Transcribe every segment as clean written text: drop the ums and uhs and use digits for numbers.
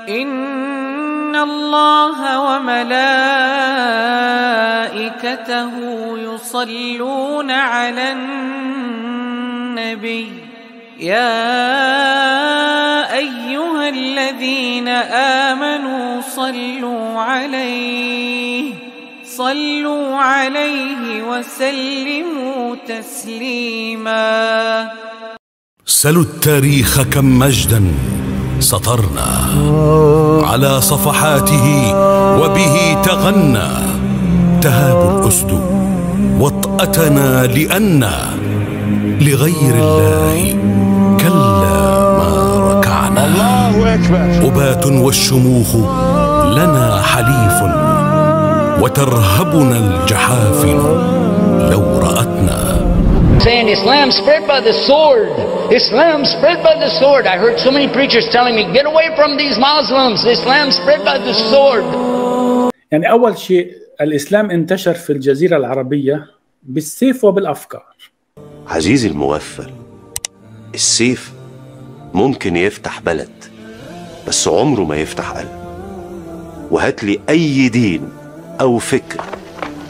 إن الله وملائكته يصلون على النبي يا أيها الذين آمنوا صلوا عليه وسلموا تسليما. سلوا التاريخ كم مجدا سطرنا على صفحاته، وبه تغنى تهاب الأسد وطأتنا، لأن لغير الله كلا ما ركعنا. الله أكبر. أبات والشموخ لنا حليف، وترهبنا الجحافل لو رأتنا. Saying Islam spread by the sword. Islam spread by the sword. I heard so many preachers telling me, get away from these Muslims. Islam spread by the sword. يعني أول شيء الإسلام انتشر في الجزيرة العربية بالسيف وبالأفكار. عزيزي المغفل، السيف ممكن يفتح بلد بس عمره ما يفتح قلب. وهات لي أي دين أو فكر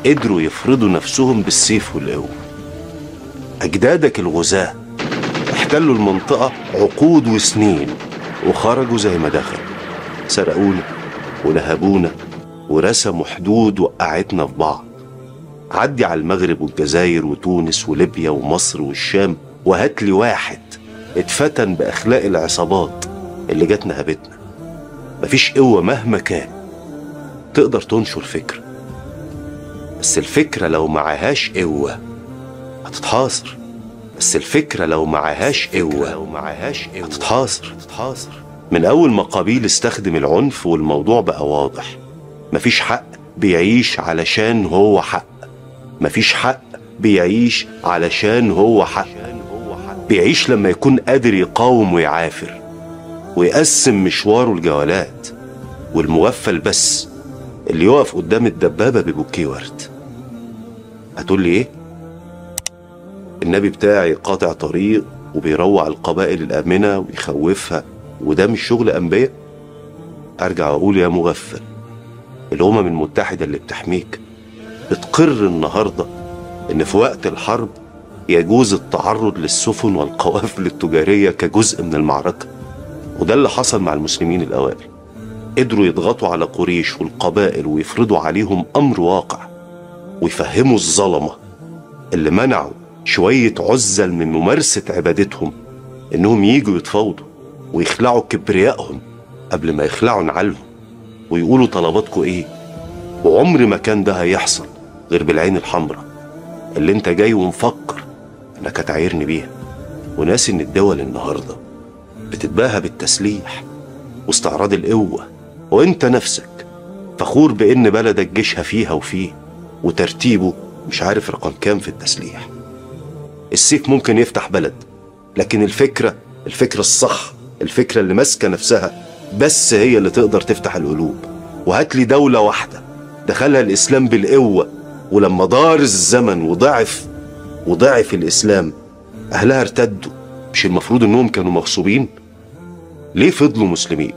قدروا يفرضوا نفسهم بالسيف والقوة. أجدادك الغزاة احتلوا المنطقة عقود وسنين وخرجوا زي ما دخلوا، سرقونا ونهبونا ورسموا حدود وقعتنا في بعض. عدي على المغرب والجزائر وتونس وليبيا ومصر والشام، وهاتلي واحد اتفتن بأخلاق العصابات اللي جاتنا هبتنا. مفيش قوة مهما كان تقدر تنشر فكرة، بس الفكرة لو معهاش قوة هتتحاصر. هتتحاصر. من أول ما قابيل استخدم العنف والموضوع بقى واضح، مفيش حق بيعيش علشان هو حق، بيعيش لما يكون قادر يقاوم ويعافر ويقسم مشواره لجولات. والمغفل بس اللي يقف قدام الدبابة ببوكيه ورد. هتقول لي إيه؟ النبي بتاعي قاطع طريق وبيروع القبائل الآمنة ويخوفها، وده مش شغل أنبياء؟ أرجع وأقول يا مغفل، الأمم المتحدة اللي بتحميك بتقر النهاردة إن في وقت الحرب يجوز التعرض للسفن والقوافل التجارية كجزء من المعركة. وده اللي حصل مع المسلمين الأوائل، قدروا يضغطوا على قريش والقبائل ويفرضوا عليهم أمر واقع، ويفهموا الظلمة اللي منعوا شوية عزل من ممارسة عبادتهم إنهم ييجوا يتفاوضوا ويخلعوا كبريائهم قبل ما يخلعوا نعالهم ويقولوا طلباتكم إيه. وعمر ما كان ده هيحصل غير بالعين الحمراء اللي أنت جاي ومفكر إنك هتعايرني بيها، وناسي إن الدول النهاردة بتتباهى بالتسليح واستعراض القوة، وأنت نفسك فخور بإن بلدك جيشها فيها وفيه وترتيبه مش عارف رقم كام في التسليح. السيف ممكن يفتح بلد، لكن الفكرة الصح، الفكرة اللي ماسكة نفسها بس هي اللي تقدر تفتح القلوب. وهاتلي دولة واحدة دخلها الإسلام بالقوة، ولما دار الزمن وضعف الإسلام أهلها ارتدوا، مش المفروض إنهم كانوا مغصوبين؟ ليه فضلوا مسلمين؟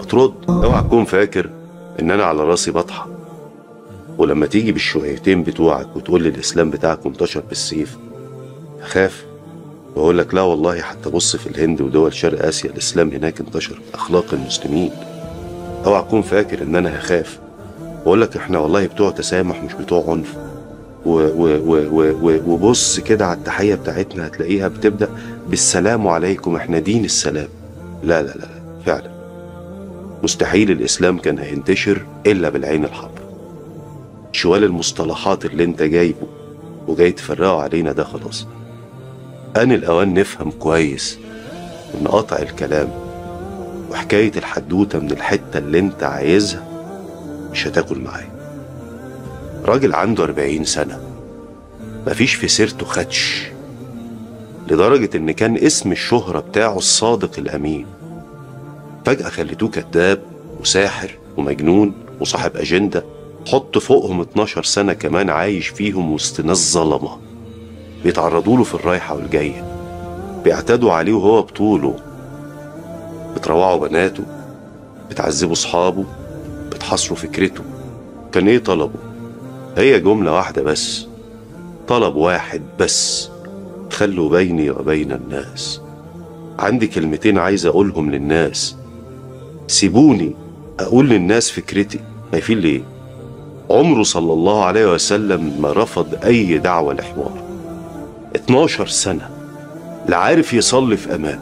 بترد اوعى تكون فاكر إن أنا على راسي بطحى، ولما تيجي بالشويتين بتوعك وتقول لي الإسلام بتاعك انتشر بالسيف أخاف وأقول لك لا والله. حتى بص في الهند ودول شرق آسيا الإسلام هناك انتشر بأخلاق المسلمين. اوعى تكون فاكر إن أنا هخاف وأقول لك إحنا والله بتوع تسامح مش بتوع عنف. وبص كده على التحية بتاعتنا هتلاقيها بتبدأ بالسلام عليكم، إحنا دين السلام. لا لا لا فعلا مستحيل الإسلام كان هينتشر إلا بالعين الحمراء. شوال المصطلحات اللي أنت جايبه وجاي تفرقوا علينا ده خلاص. أنا الأوان نفهم كويس إن قطع الكلام وحكاية الحدوتة من الحتة اللي أنت عايزها مش هتاكل معايا. راجل عنده 40 سنة مفيش في سيرته خدش، لدرجة إن كان اسم الشهرة بتاعه الصادق الأمين. فجأة خليتوه كذاب وساحر ومجنون وصاحب أجندة، حط فوقهم 12 سنة كمان عايش فيهم وسط ناس ظلمة بيتعرضوا له في الرايحة والجاية، بيعتدوا عليه وهو بطوله، بتروعوا بناته، بتعذبوا اصحابه، بتحاصروا فكرته. كان ايه طلبه؟ هي جملة واحدة بس، طلب واحد بس، خلوا بيني وبين الناس. عندي كلمتين عايز اقولهم للناس، سيبوني اقول للناس فكرتي. خايفين ليه؟ عمره صلى الله عليه وسلم ما رفض اي دعوة لحوار. 12 سنة لا عارف يصلي في امان،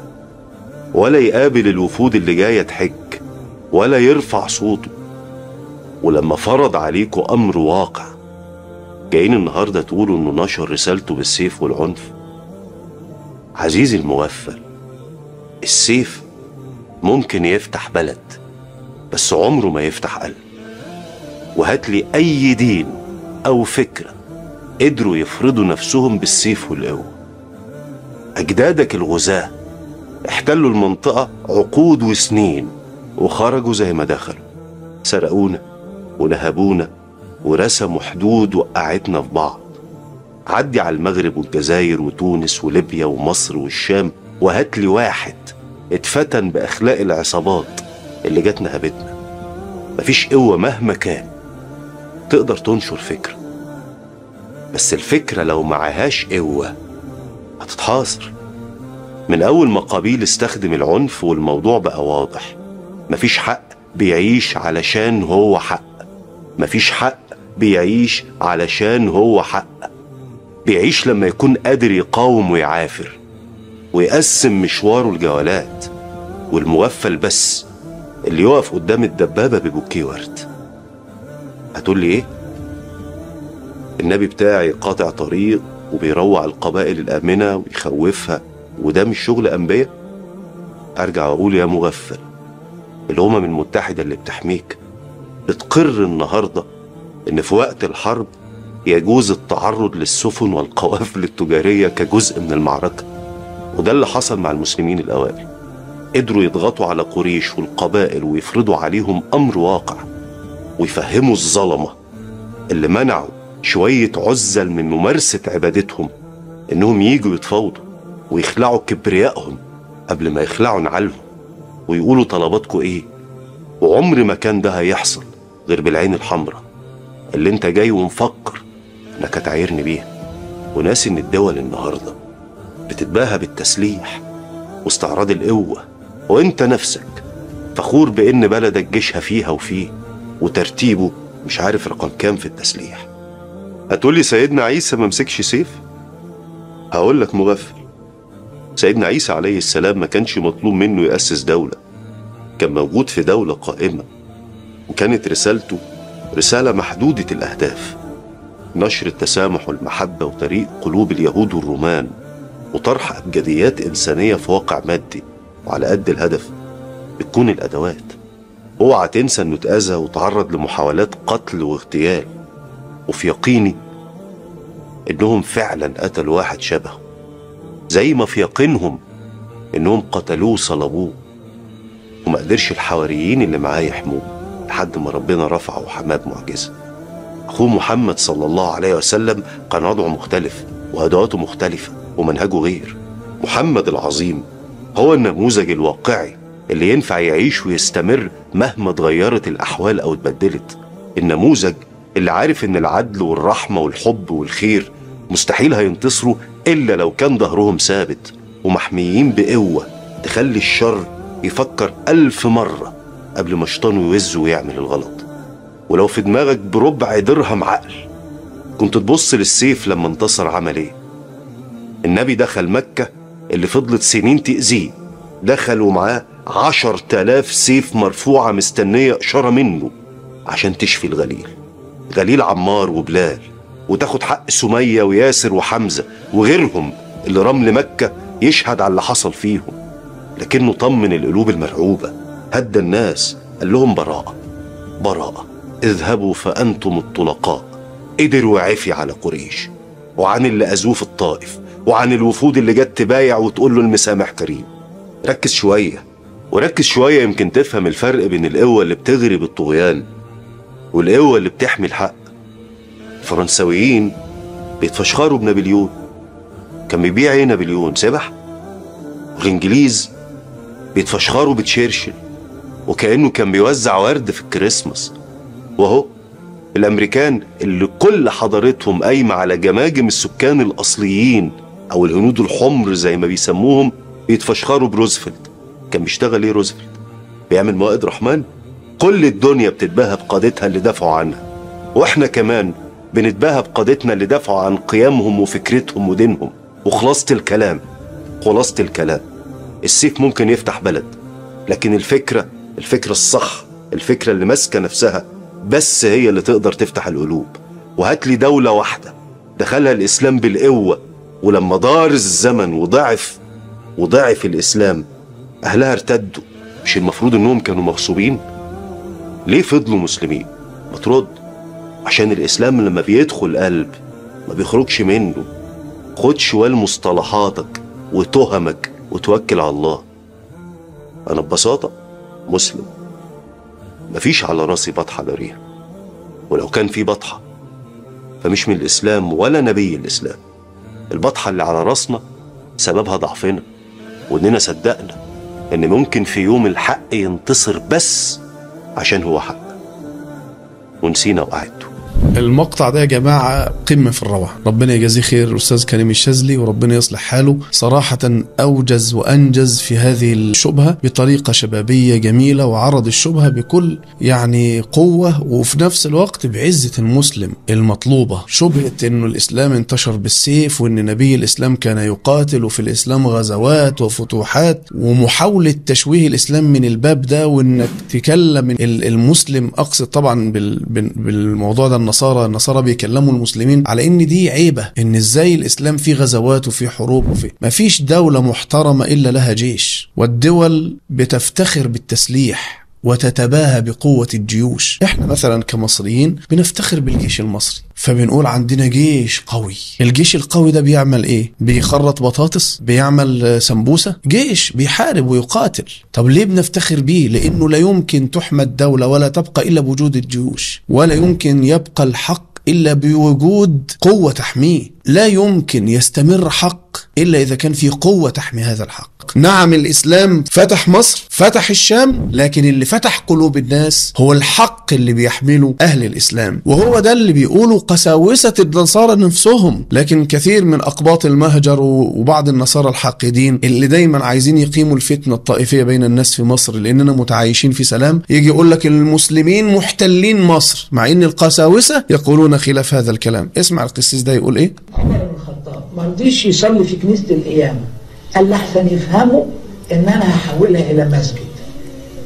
ولا يقابل الوفود اللي جاية تحج، ولا يرفع صوته. ولما فرض عليكم امر واقع، جايين النهارده تقولوا انه نشر رسالته بالسيف والعنف. عزيزي المغفل، السيف ممكن يفتح بلد، بس عمره ما يفتح قلب. وهاتلي اي دين او فكره قدروا يفرضوا نفسهم بالسيف والقوه. اجدادك الغزاه احتلوا المنطقه عقود وسنين، وخرجوا زي ما دخلوا، سرقونا ونهبونا ورسموا حدود وقعتنا في بعض. عدي على المغرب والجزائر وتونس وليبيا ومصر والشام، وهاتلي واحد اتفتن بأخلاق العصابات اللي جت نهبتنا. مفيش قوة مهما كان تقدر تنشر فكرة، بس الفكرة لو معهاش قوة هتتحاصر. من أول ما قابيل استخدم العنف والموضوع بقى واضح، مفيش حق بيعيش علشان هو حق، مفيش حق بيعيش علشان هو حق. بيعيش لما يكون قادر يقاوم ويعافر ويقسم مشواره لجولات. والمغفل بس اللي يقف قدام الدبابة ببوكيه ورد. هتقول لي ايه؟ النبي بتاعي قاطع طريق وبيروع القبائل الآمنة ويخوفها، وده مش شغل أنبياء؟ أرجع وأقول يا مغفل، الأمم المتحدة اللي بتحميك بتقر النهاردة إن في وقت الحرب يجوز التعرض للسفن والقوافل التجارية كجزء من المعركة. وده اللي حصل مع المسلمين الأوائل، قدروا يضغطوا على قريش والقبائل ويفرضوا عليهم أمر واقع، ويفهموا الظلمة اللي منعوا شوية عزل من ممارسة عبادتهم إنهم ييجوا يتفاوضوا ويخلعوا كبريائهم قبل ما يخلعوا نعالهم ويقولوا طلباتكم إيه. وعمر ما كان ده هيحصل غير بالعين الحمراء اللي انت جاي ومفكر انك هتعايرني بيها. وناسي ان الدول النهارده بتتباهى بالتسليح واستعراض القوه، وانت نفسك فخور بان بلدك جيشها فيها وفيه وترتيبه مش عارف رقم كام في التسليح. هتقولي سيدنا عيسى ما مسكش سيف؟ هقول لك مغفل، سيدنا عيسى عليه السلام ما كانش مطلوب منه يأسس دوله، كان موجود في دوله قائمه، وكانت رسالته رسالة محدودة الأهداف، نشر التسامح والمحبة وطريق قلوب اليهود والرومان، وطرح أبجديات إنسانية في واقع مادي وعلى قد الهدف بتكون الأدوات. اوعى تنسى إنه اتأذى وتعرض لمحاولات قتل واغتيال، وفي يقيني إنهم فعلا قتلوا واحد شبهه، زي ما في يقينهم إنهم قتلوه وصلبوه، وما قدرش الحواريين اللي معاه يحموه لحد ما ربنا رفعه وحماه بمعجزه. اخوه محمد صلى الله عليه وسلم كان وضعه مختلف وادواته مختلفه ومنهجه غير. محمد العظيم هو النموذج الواقعي اللي ينفع يعيش ويستمر مهما اتغيرت الاحوال او اتبدلت، النموذج اللي عارف ان العدل والرحمه والحب والخير مستحيل هينتصروا الا لو كان ظهرهم ثابت ومحميين بقوه تخلي الشر يفكر 1000 مره قبل ما شيطانه يوز ويعمل الغلط. ولو في دماغك بربع درهم عقل كنت تبص للسيف لما انتصر عمل ايه. النبي دخل مكة اللي فضلت سنين تأذيه، دخلوا معاه 10,000 سيف مرفوعة مستنية إشارة منه عشان تشفي الغليل، غليل عمار وبلال، وتاخد حق سمية وياسر وحمزة وغيرهم اللي رمل مكة يشهد على اللي حصل فيهم. لكنه طمن القلوب المرعوبة، هدى الناس، قال لهم براءة براءة، اذهبوا فأنتم الطلقاء. قدر وعفي على قريش وعن اللي أذوه في الطائف وعن الوفود اللي جت تبايع وتقول له المسامح كريم. ركز شوية وركز شوية يمكن تفهم الفرق بين القوة اللي بتغرب الطغيان والقوة اللي بتحمي الحق. الفرنساويين بيتفشخروا بنابليون، كان بيبيع ايه نابليون؟ سبح. والإنجليز بيتفشخروا بتشيرشل، وكأنه كان بيوزع ورد في الكريسماس. وهو الأمريكان اللي كل حضارتهم قايمة على جماجم السكان الأصليين أو الهنود الحمر زي ما بيسموهم، بيتفشخروا بروزفلت. كان بيشتغل إيه روزفلت؟ بيعمل موائد رحمن، كل الدنيا بتتباهى بقادتها اللي دافعوا عنها، وإحنا كمان بنتباهى بقادتنا اللي دافعوا عن قيمهم وفكرتهم ودينهم. وخلاصة الكلام السيف ممكن يفتح بلد، لكن الفكرة الصح، الفكرة اللي ماسكة نفسها، بس هي اللي تقدر تفتح القلوب. وهات لي دولة واحدة دخلها الإسلام بالقوة، ولما دار الزمن وضعف الإسلام أهلها ارتدوا. مش المفروض إنهم كانوا مغصوبين؟ ليه فضلوا مسلمين؟ ما ترد، عشان الإسلام لما بيدخل قلب ما بيخرجش منه. خد شوال مصطلحاتك وتهمك وتوكل على الله. أنا ببساطة مسلم، مفيش على راسي بطحة لريها، ولو كان في بطحة فمش من الإسلام ولا نبي الإسلام. البطحة اللي على راسنا سببها ضعفنا، وإننا صدقنا إن ممكن في يوم الحق ينتصر بس عشان هو حق، ونسينا وقعدته. المقطع ده يا جماعة قمة في الروعة. ربنا يجازيه خير أستاذ كريم الشاذلي، وربنا يصلح حاله. صراحة أوجز وأنجز في هذه الشبهة بطريقة شبابية جميلة، وعرض الشبهة بكل يعني قوة، وفي نفس الوقت بعزة المسلم المطلوبة. شبهة أنه الإسلام انتشر بالسيف، وأن نبي الإسلام كان يقاتل، وفي الإسلام غزوات وفتوحات، ومحاولة تشويه الإسلام من الباب ده، وأنك تكلم المسلم، أقصد طبعا بالموضوع ده النصارى بيكلموا المسلمين على ان دي عيبه، ان ازاي الاسلام فيه غزوات وفيه حروب وفيه. مفيش دوله محترمه الا لها جيش، والدول بتفتخر بالتسليح وتتباهى بقوه الجيوش. احنا مثلا كمصريين بنفتخر بالجيش المصري، فبنقول عندنا جيش قوي. الجيش القوي ده بيعمل ايه؟ بيخرط بطاطس، بيعمل سمبوسه، جيش بيحارب ويقاتل. طب ليه بنفتخر بيه؟ لانه لا يمكن تحمى الدوله ولا تبقى الا بوجود الجيوش، ولا يمكن يبقى الحق إلا بوجود قوة تحميه، لا يمكن يستمر حق إلا إذا كان في قوة تحمي هذا الحق. نعم الإسلام فتح مصر، فتح الشام، لكن اللي فتح قلوب الناس هو الحق اللي بيحمله أهل الإسلام، وهو ده اللي بيقولوا قساوسة النصارى نفسهم. لكن كثير من أقباط المهجر وبعض النصارى الحاقدين اللي دايما عايزين يقيموا الفتنة الطائفية بين الناس في مصر، لأننا متعايشين في سلام، يجي يقول لك المسلمين محتلين مصر، مع إن القساوسة يقولون خلاف هذا الكلام. اسمع القسيس ده يقول إيه؟ عمر بن الخطاب ما رضيش يصلي في كنيسة القيامة، قال لحسن يفهموا إن أنا هحولها إلى مسجد.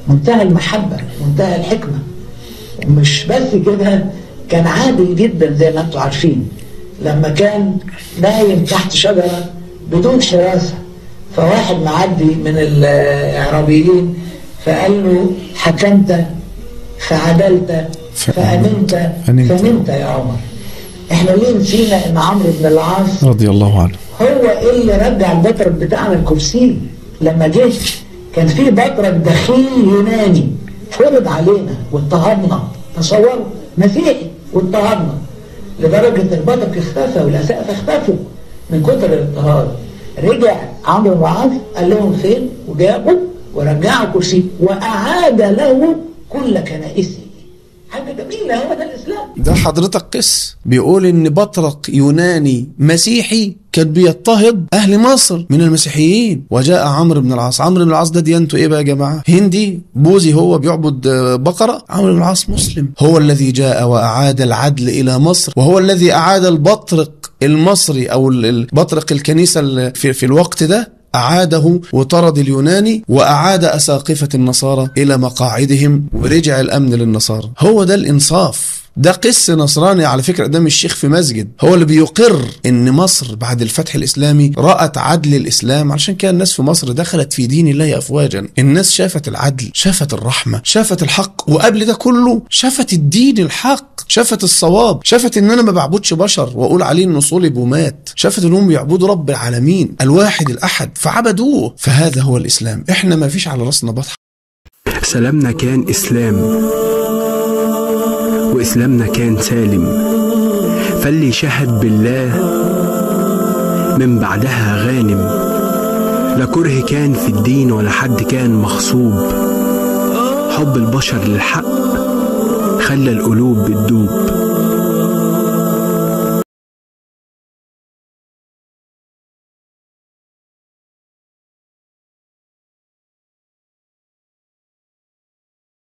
منتهى المحبة، منتهى الحكمة. مش بس كده، كان عادي جدا زي ما أنتوا عارفين لما كان نايم تحت شجرة بدون حراسة، فواحد معدي من العربيين فقال له حكمت فعدلت فأمنت فنمت يا عمر. احنا ليه نسينا ان عمرو بن العاص رضي الله عنه هو اللي رجع البطرك بتاعنا الكرسي؟ لما جه كان في بطرك دخيل يوناني فرض علينا واضطهدنا، تصوروا مسيحي واضطهدنا، لدرجه البطرك اختفى والاسقف اختفوا من كتر الاضطهاد. رجع عمرو بن العاص قال لهم فين، وجابوا ورجعوا كرسي واعاد له كل كنائسه. ده حضرتك قس بيقول ان بطرق يوناني مسيحي كان بيضطهد اهل مصر من المسيحيين، وجاء عمرو بن العاص. عمرو بن العاص ده ديانته ايه بقى يا جماعه؟ هندي بوذي، هو بيعبد بقره. عمرو بن العاص مسلم، هو الذي جاء واعاد العدل الى مصر، وهو الذي اعاد البطرق المصري او البطرق الكنيسه في الوقت ده، أعاده وطرد اليوناني وأعاد أساقفة النصارى إلى مقاعدهم، ورجع الأمن للنصارى. هو ده الإنصاف. ده قس نصراني على فكرة، ده مش شيخ في مسجد، هو اللي بيقر ان مصر بعد الفتح الاسلامي رأت عدل الاسلام. علشان كده الناس في مصر دخلت في دين الله افواجا، الناس شافت العدل، شافت الرحمة، شافت الحق، وقبل ده كله شافت الدين الحق، شافت الصواب، شافت ان انا ما بعبدش بشر واقول عليه انه صلب ومات، شافت انهم بيعبدوا رب العالمين الواحد الاحد فعبدوه. فهذا هو الاسلام، احنا ما فيش على راسنا بطحة. سلامنا كان اسلام، وإسلامنا كان سالم، فاللي شهد بالله من بعدها غانم. لا كره كان في الدين ولا حد كان مغصوب، حب البشر للحق خلى القلوب بتدوب.